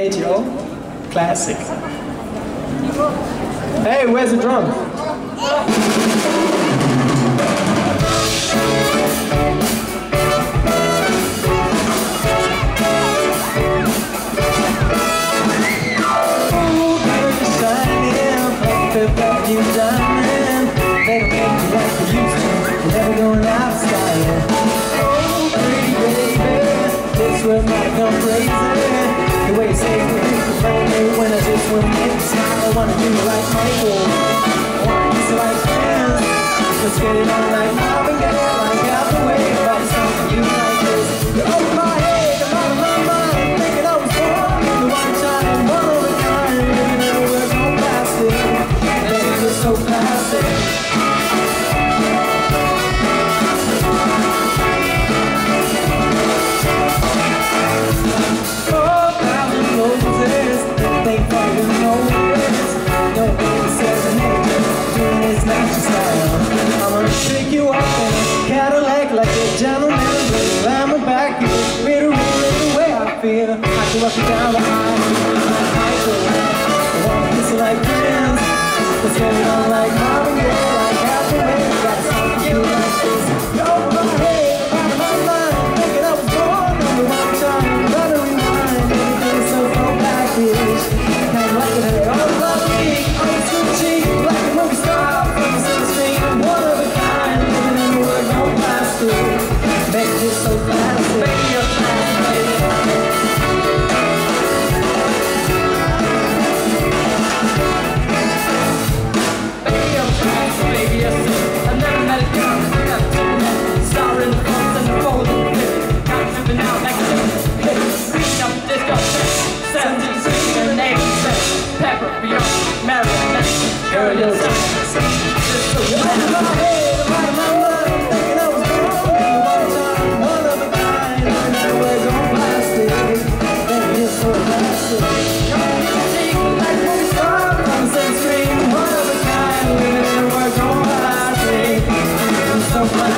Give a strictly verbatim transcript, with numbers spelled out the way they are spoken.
M K T O classic. Hey, where's the drum? I'm not gonna praise it. The way it says the things that I when I just want to get the smile. I wanna do like Michael, I wanna do like friends. Let's get it on like Marvin Gaye, like out the way. If I start to you like this, you're over my head, I'm out of my mind, thinking I was born. The one time, one of a kind, living in a world so plastic, and it was so plastic. Up and down the aisle, I wanna kiss it like this. Let's get it on like Marvin Gaye, like half the way. Got something you like this. Over my head, out of my mind, thinking I was born. Number one time, another remind. Everything so full package. Kind of like it had all about me. I'm a super cheap, like a movie star. Famous in the street, I'm one of a kind. Living in the world, no plastic. Making it so plastic. Making it plastic. Bye.